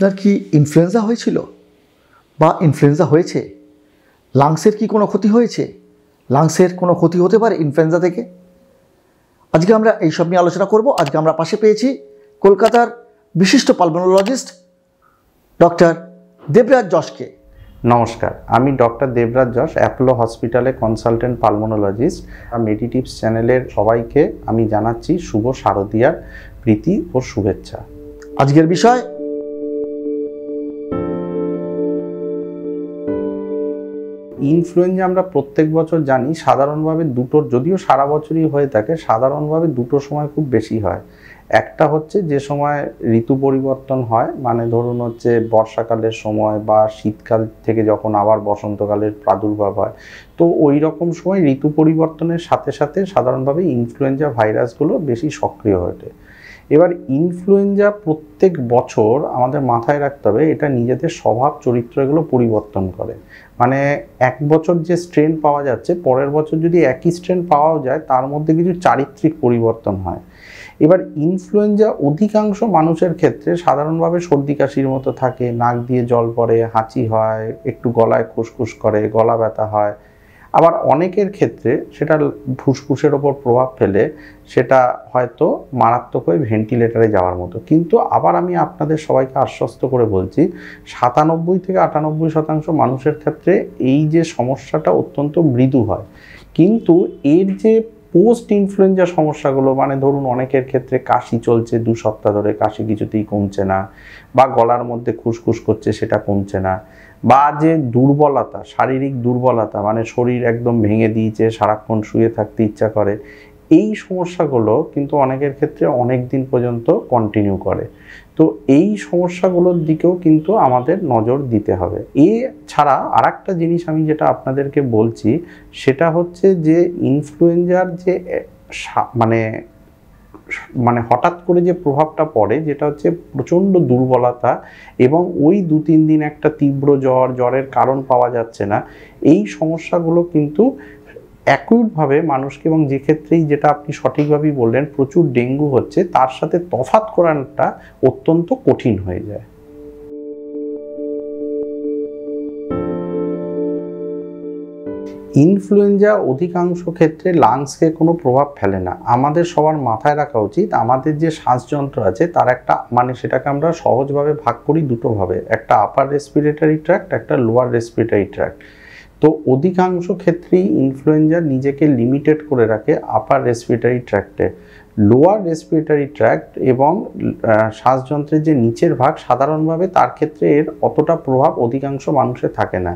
আপনার কি ইনফ্লুয়েঞ্জা হয়েছিল বা ইনফ্লুয়েঞ্জা হয়েছে? লাংসের কি কোনো ক্ষতি হয়েছে? লাংসের কোনো ক্ষতি হতে পারে ইনফ্লুয়েঞ্জা থেকে? আজকে আমরা এই সব নিয়ে আলোচনা করব। আজকে আমরা পাশে পেয়েছি কলকাতার বিশিষ্ট পালমোনোলজিস্ট ডক্টর দেবরাজ যশকে। নমস্কার, আমি ডক্টর দেবরাজ যশ, অ্যাপোলো হসপিটালে কনসালটেন্ট পালমোনোলজিস্ট। মেডিটিপস চ্যানেলের সবাইকে আমি জানাচ্ছি শুভ শারদীয়ার প্রীতি ও শুভেচ্ছা। আজকের বিষয় ইনফ্লুয়েঞ্জা। আমরা প্রত্যেক বছর জানি সাধারণভাবে দুটোর, যদিও সারা বছরই হয়ে থাকে, সাধারণভাবে দুটো সময় খুব বেশি হয়। একটা হচ্ছে যে সময় ঋতু পরিবর্তন হয়, মানে ধরুন হচ্ছে বর্ষাকালের সময় বা শীতকাল থেকে যখন আবার বসন্তকালের প্রাদুর্ভাব হয়, তো ওই রকম সময় ঋতু পরিবর্তনের সাথে সাথে সাধারণভাবে ইনফ্লুয়েঞ্জা ভাইরাসগুলো বেশি সক্রিয় হয়ে ওঠে। এবার ইনফ্লুয়েঞ্জা প্রত্যেক বছর আমাদের মাথায় রাখতে হবে এটা নিজেদের স্বভাব চরিত্র এগুলো পরিবর্তন করে, মানে এক বছর যে স্ট্রেন পাওয়া যাচ্ছে পরের বছর যদি একই স্ট্রেন পাওয়াও যায় তার মধ্যে কিছু চারিত্রিক পরিবর্তন হয়। এবার ইনফ্লুয়েঞ্জা অধিকাংশ মানুষের ক্ষেত্রে সাধারণভাবে সর্দি কাশির মতো থাকে, নাক দিয়ে জল পড়ে, হাঁচি হয়, একটু গলায় খুসখুস করে, গলা ব্যথা হয়। আবার অনেকের ক্ষেত্রে সেটা ফুসফুসের ওপর প্রভাব ফেলে, সেটা হয়তো মারাত্মক হয়ে ভেন্টিলেটারে যাওয়ার মতো। কিন্তু আবার আমি আপনাদের সবাইকে আশ্বস্ত করে বলছি 97 থেকে 98% মানুষের ক্ষেত্রে এই যে সমস্যাটা অত্যন্ত মৃদু হয়। কিন্তু এর যে পোস্ট ইনফ্লুয়েঞ্জা সমস্যাগুলো, মানে ধরুন অনেকের ক্ষেত্রে কাশি চলছে 2 সপ্তাহ ধরে, কাশি কিছুতেই কমছে না, বা গলার মধ্যে খুসখুস করছে সেটা কমছে না, বা যে দুর্বলতা, শারীরিক দুর্বলতা, মানে শরীর একদম ভেঙে দিয়েছে, সারাক্ষণ শুয়ে থাকতে ইচ্ছা করে, এই সমস্যাগুলো কিন্তু অনেকের ক্ষেত্রে অনেক দিন পর্যন্ত কন্টিনিউ করে। তো এই সমস্যাগুলোর দিকেও কিন্তু আমাদের নজর দিতে হবে। এছাড়া আর একটা জিনিস আমি যেটা আপনাদেরকে বলছি সেটা হচ্ছে যে ইনফ্লুয়েঞ্জার যে মানে হঠাৎ করে যে প্রভাবটা পড়ে, যেটা হচ্ছে প্রচণ্ড দুর্বলতা এবং ওই 2-3 দিন একটা তীব্র জ্বর, জ্বরের কারণ পাওয়া যাচ্ছে না, এই সমস্যাগুলো কিন্তু অ্যাকিউটভাবে মানুষকে, এবং যে ক্ষেত্রেই যেটা আপনি সঠিকভাবেই বললেন প্রচুর ডেঙ্গু হচ্ছে, তার সাথে তফাৎ করাটা অত্যন্ত কঠিন হয়ে যায়। ইনফ্লুয়েঞ্জা অধিকাংশ ক্ষেত্রে লাংসকে কোনো প্রভাব ফেলে না। আমাদের সবার মাথায় রাখা উচিত আমাদের যে শ্বাসযন্ত্র আছে তার একটা, মানে সেটাকে আমরা সহজভাবে ভাগ করি দুটোভাবে, একটা আপার রেসপিরেটরি ট্র্যাক্ট, একটা লোয়ার রেসপিরেটরি ট্র্যাক্ট। তো অধিকাংশ ক্ষেত্রেই ইনফ্লুয়েঞ্জা নিজেকে লিমিটেড করে রাখে আপার রেসপিরেটরি ট্র্যাক্টে। লোয়ার রেসপিরেটরি ট্র্যাক্ট এবং শ্বাসযন্ত্রের যে নিচের ভাগ সাধারণভাবে তার ক্ষেত্রে এর অতটা প্রভাব অধিকাংশ মানুষের থাকে না।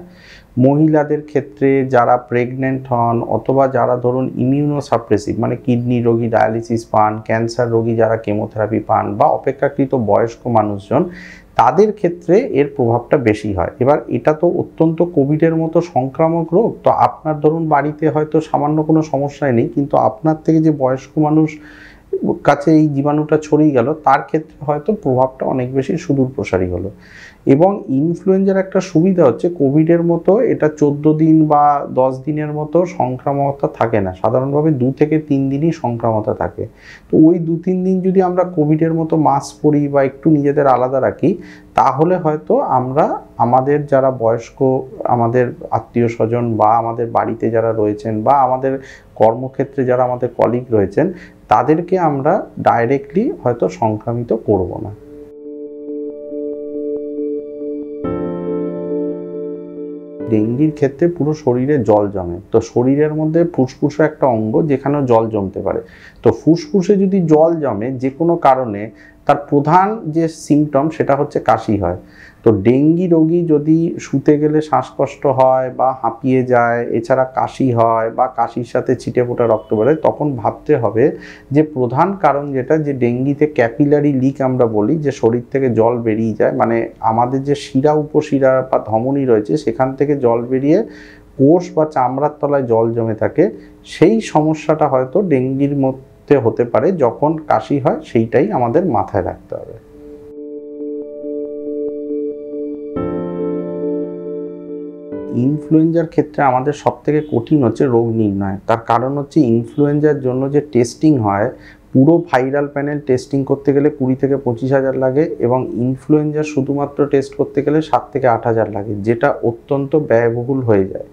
মহিলাদের ক্ষেত্রে, যারা প্রেগনেন্ট হন, অথবা যারা ধরুন ইমিউনোসাপ্রেসিভ, মানে কিডনি রোগী ডায়ালিসিস পান, ক্যান্সার রোগী যারা কেমোথেরাপি পান, বা অপেক্ষাকৃত বয়স্ক মানুষজন, তাদের ক্ষেত্রে এর প্রভাবটা বেশি হয়। এবার এটা তো অত্যন্ত কোভিডের মতো সংক্রামক রোগ, তো আপনার ধরুন বাড়িতে হয়তো সামান্য কোনো সমস্যাই নেই, কিন্তু আপনার থেকে যে বয়স্ক মানুষ কাছে এই জীবাণুটা ছড়িয়ে গেল তার ক্ষেত্রে হয়তো প্রভাবটা অনেক বেশি সুদূর প্রসারী হলো। এবং ইনফ্লুয়েঞ্জার একটা সুবিধা হচ্ছে কোভিডের মতো এটা 14 দিন বা 10 দিনের মতো সংক্রামকতা থাকে না, সাধারণভাবে 2 থেকে 3 দিনই সংক্রামকতা থাকে। তো ওই 2-3 দিন যদি আমরা কোভিডের মতো মাস্ক পরি বা একটু নিজেদের আলাদা রাখি, তাহলে হয়তো আমরা আমাদের যারা বয়স্ক, আমাদের আত্মীয় স্বজন, বা আমাদের বাড়িতে যারা রয়েছেন, বা আমাদের কর্মক্ষেত্রে যারা আমাদের কলিগ রয়েছেন, তাদেরকে আমরা ডাইরেক্টলি হয়তো সংক্রামিত করব না। ডেঙ্গির ক্ষেত্রে পুরো শরীরে জল জমে, তো শরীরের মধ্যে ফুসফুসে একটা অঙ্গ যেখানে জল জমতে পারে। তো ফুসফুসে যদি জল জমে যে কোনো কারণে, তার প্রধান যে সিমটম সেটা হচ্ছে কাশি হয়। তো ডেঙ্গি রোগী যদি শুতে গেলে শ্বাসকষ্ট হয় বা হাঁপিয়ে যায়, এছাড়া কাশি হয় বা কাশির সাথে ছিটে ফোটা রক্ত বেরোয়, তখন ভাবতে হবে যে প্রধান কারণ যেটা, যে ডেঙ্গিতে ক্যাপিলারি লিক আমরা বলি, যে শরীর থেকে জল বেরিয়ে যায়, মানে আমাদের যে শিরা উপশিরা বা ধমনী রয়েছে সেখান থেকে জল বেরিয়ে কোষ বা চামড়ার তলায় জল জমে থাকে, সেই সমস্যাটা হয়তো ডেঙ্গির মধ্যে হতে পারে যখন কাশি হয়। সেইটাই আমাদের মাথায় রাখতে হবে। ইনফ্লুয়েঞ্জার ক্ষেত্রে আমাদের সবথেকে কঠিন হচ্ছে রোগ নির্ণয়। তার কারণ হচ্ছে ইনফ্লুয়েঞ্জার জন্য যে টেস্টিং হয় पूरो भाइरल पैनल टेस्टिंग करते गेले 20 থেকে 25 হাজার लागे और इनफ्लुएंजा शुधुमात्र टेस्ट करते गेले 7 থেকে 8 হাজার लागे जेटा अत्यंत व्ययबहुल हो जाए।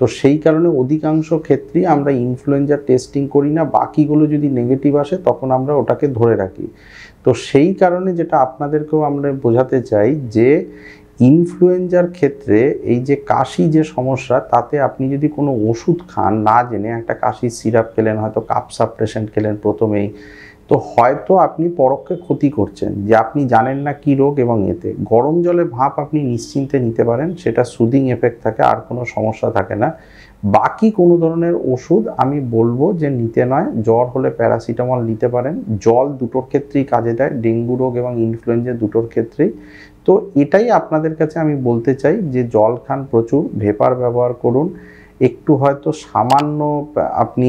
तो सेई कारणे अधिकांश क्षेत्रेई आमरा इनफ्लुएंजा टेस्टिंग करी ना, बाकीगुलो जदि नेगेटिव आसे तखन आमरा ओटाके धरे राखी। तो सेई कारणे जेटा आपनादेरकेओ आमरा बोझाते चाई जे इनफ्लुएंजार क्षेत्रे ये जे काशी जे समस्या ताते आपनी यदि कोनो ओषुध खान ना जेने एक काशी सिराप खेलें हयतो काफ साप्रेशन खेलें प्रथमेई तो हयतो आपनी परोक्षे क्षति करछेन जे आपनी जानेन ना कि रोग एवं एते गरम जले भाप आपनी निश्चिंते निते पारेन सेटा सुदिंग एफेक्ट थाके आर कोनो समस्या थाके ना। बाकी कोनो धरनेर ओषुध आमी बोलबो जे निते नय, ज्वर होले प्यारासिटामल निते पारेन, जल दुटोर क्षेत्रेई काजे देय, डेंगू रोग एवं इनफ्लुएंजा दुटोर क्षेत्रेई। तो এটাই আপনাদের কাছে আমি বলতে চাই যে জল খান প্রচুর, ভেপার ব্যবহার করুন, একটু হয়তো সামান্য আপনি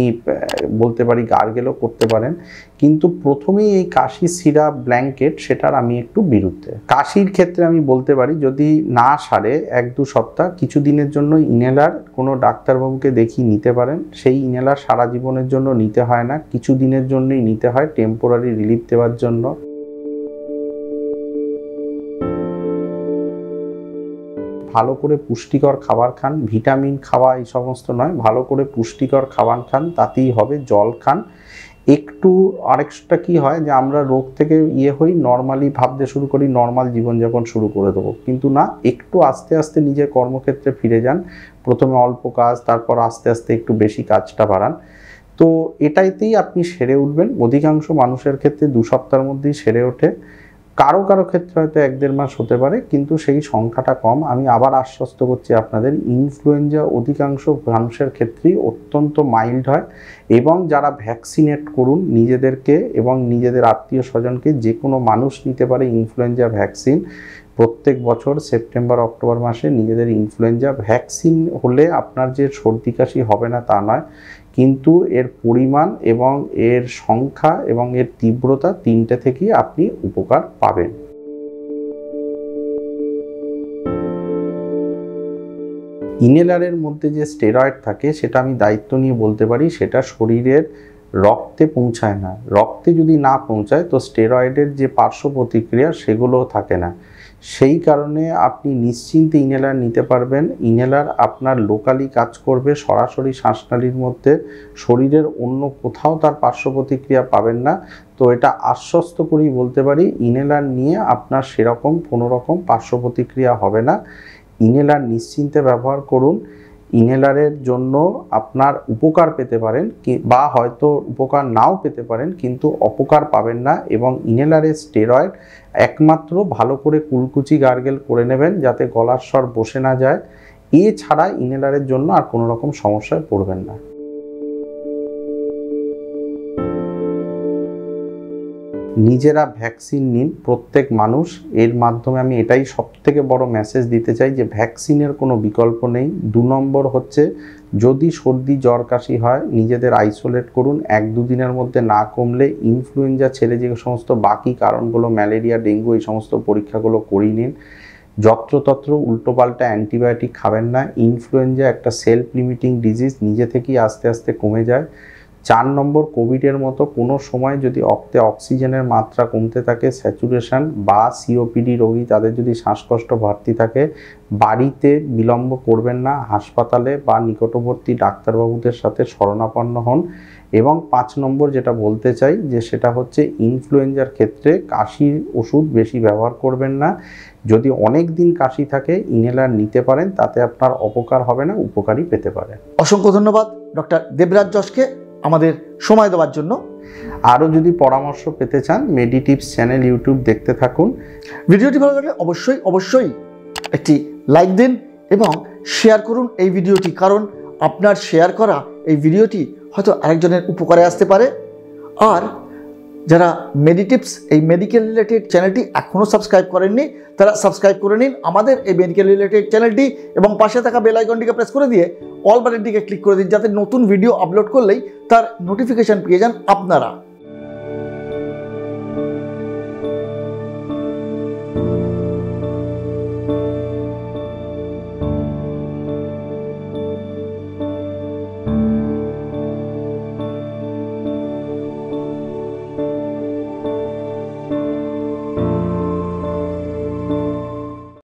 বলতে পারি গার্গেলও করতে পারেন, কিন্তু প্রথমেই এই কাশি সিরাপ ব্ল্যাঙ্কেট সেটার আমি একটু বিরুদ্ধে। কাশির ক্ষেত্রে আমি বলতে পারি যদি না সারে 1-2 সপ্তাহ কিছু দিনের জন্য ইনহেলার কোনো ডাক্তারবাবুকে দেখিয়ে নিতে পারেন। সেই ইনহেলার সারা জীবনের জন্য নিতে হয় না, কিছু দিনের জন্যই নিতে হয় টেম্পোরারি রিলিফ দেওয়ার জন্য। ভালো করে পুষ্টিকর খাবার খান, ভিটামিন খাওয়া এই সমস্ত নয়, ভালো করে পুষ্টিকর খাবার খান তাতেই হবে। জল খান একটু, আরেকটা কি হয় যে আমরা রোগ থেকে ইয়ে হই, নরমালি ভাবতে শুরু করি, নরমাল জীবনযাপন শুরু করে দেবো, কিন্তু না, একটু আস্তে আস্তে নিজের কর্মক্ষেত্রে ফিরে যান। প্রথমে অল্প কাজ, তারপর আস্তে আস্তে একটু বেশি কাজটা বাড়ান, তো এটাইতেই আপনি সেরে উঠবেন। অধিকাংশ মানুষের ক্ষেত্রে 2 সপ্তাহের মধ্যেই সেরে ওঠে, কারো কারো ক্ষেত্রে হয়তো 1-1.5 মাস হতে পারে, কিন্তু সেই সংখ্যাটা কম। আমি আবার আশ্বস্ত করছি আপনাদের ইনফ্লুয়েঞ্জা অধিকাংশ মানুষের ক্ষেত্রেই অত্যন্ত মাইল্ড হয় এবং যারা ভ্যাকসিনেট করুন নিজেদেরকে এবং নিজেদের আত্মীয় স্বজনকে, যে কোনো মানুষ নিতে পারে ইনফ্লুয়েঞ্জা ভ্যাকসিন। প্রত্যেক বছর সেপ্টেম্বর-অক্টোবর মাসে নিজেদের ইনফ্লুয়েঞ্জা ভ্যাকসিন হলে আপনার যে সর্দি কাশি হবে না তা নয়, কিন্তু এর পরিমাণ এবং এর সংখ্যা এবং এর তীব্রতা 3টে থেকে আপনি উপকার পাবেন। ইনহেলারের মধ্যে যে স্টেরয়েড থাকে সেটা আমি দায়িত্ব নিয়ে বলতে পারি সেটা শরীরের রক্তে পৌঁছায় না, রক্তে যদি না পৌঁছায় তো স্টেরয়েডের যে পার্শ্ব প্রতিক্রিয়া সেগুলোও থাকে না। সেই কারণে আপনি নিশ্চিন্তে ইনহেলার নিতে পারবেন। ইনহেলার আপনার লোকালি কাজ করবে, সরাসরি শ্বাসনালীর মধ্যে, শরীরের অন্য কোথাও তার পার্শ্ব প্রতিক্রিয়া পাবেন না। তো এটা আশ্বস্ত করেই বলতে পারি ইনহেলার নিয়ে আপনার সেরকম কোনো রকম পার্শ্ব প্রতিক্রিয়া হবে না। ইনহেলার নিশ্চিন্তে ব্যবহার করুন, ইনহেলারের জন্য আপনার উপকার পেতে পারেন বা হয়তো উপকার নাও পেতে পারেন, কিন্তু অপকার পাবেন না। এবং ইনহেলারের স্টেরয়েড একমাত্র ভালো করে কুলকুচি গার্গেল করে নেবেন যাতে গলার স্বর বসে না যায়, এছাড়া ইনহেলারের জন্য আর কোনো রকম সমস্যায় পড়বেন না। নিজেরা ভ্যাকসিন নিন প্রত্যেক মানুষ, এর মাধ্যমে আমি এটাই সবথেকে বড় মেসেজ দিতে চাই যে ভ্যাকসিনের কোনো বিকল্প নেই। 2 নম্বর হচ্ছে যদি সর্দি জ্বর কাশি হয় নিজেদের আইসোলেট করুন, 1-2 দিনের মধ্যে না কমলে ইনফ্লুয়েঞ্জা ছেড়ে যে সমস্ত বাকি কারণগুলো ম্যালেরিয়া, ডেঙ্গু এই সমস্ত পরীক্ষাগুলো করিয়ে নিন। যত্রতত্র উল্টোপাল্টা অ্যান্টিবায়োটিক খাবেন না, ইনফ্লুয়েঞ্জা একটা সেলফ লিমিটিং ডিজিজ, নিজে থেকেই আস্তে আস্তে কমে যায়। 4 নম্বর কোভিডের মতো কোনো সময় যদি রক্তে অক্সিজেনের মাত্রা কমতে থাকে, স্যাচুরেশন বা সিওপিডি রোগী তাদের যদি শ্বাসকষ্ট বাড়তি থাকে, বাড়িতে বিলম্ব করবেন না, হাসপাতালে বা নিকটবর্তী ডাক্তারবাবুদের সাথে শরণাপন্ন হন। এবং 5 নম্বর যেটা বলতে চাই যে সেটা হচ্ছে ইনফ্লুয়েঞ্জার ক্ষেত্রে কাশির ওষুধ বেশি ব্যবহার করবেন না। যদি অনেক দিন কাশি থাকে ইনহেলার নিতে পারেন, তাতে আপনার অপকার হবে না, উপকারই পেতে পারেন। অসংখ্য ধন্যবাদ ডক্টর দেবরাজ যশকে আমাদের সময় দেওয়ার জন্য। আরও যদি পরামর্শ পেতে চান মেডিটিপস চ্যানেল ইউটিউব দেখতে থাকুন। ভিডিওটি ভালো লাগলে অবশ্যই একটি লাইক দিন এবং শেয়ার করুন এই ভিডিওটি, কারণ আপনার শেয়ার করা এই ভিডিওটি হয়তো আরেকজনের উপকারে আসতে পারে। আর যারা মেডিটিপস এই মেডিকেল রিলেটেড চ্যানেলটি এখনও সাবস্ক্রাইব করেননি তারা সাবস্ক্রাইব করে নিন আমাদের এই মেডিকেল রিলেটেড চ্যানেলটি এবং পাশে থাকা বেল আইকনটিকে প্রেস করে দিয়ে অল বাটনটিকে ক্লিক করে দিন, যাতে নতুন ভিডিও আপলোড করলেই তার নোটিফিকেশান পেয়ে যান আপনারা।